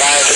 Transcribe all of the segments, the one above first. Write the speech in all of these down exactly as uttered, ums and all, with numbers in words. Five.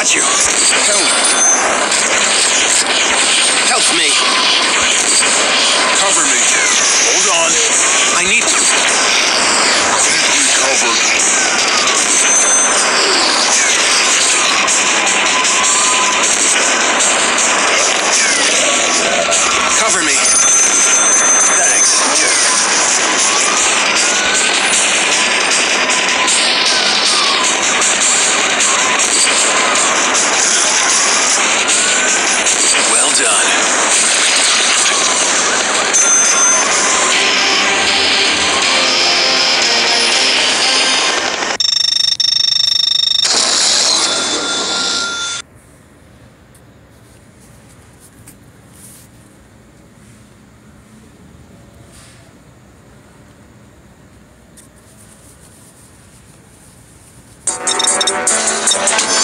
Got you. Help. Help me. Cover me. Hold on. I need you. Can't be covered. Cover me. Thanks. Thank you.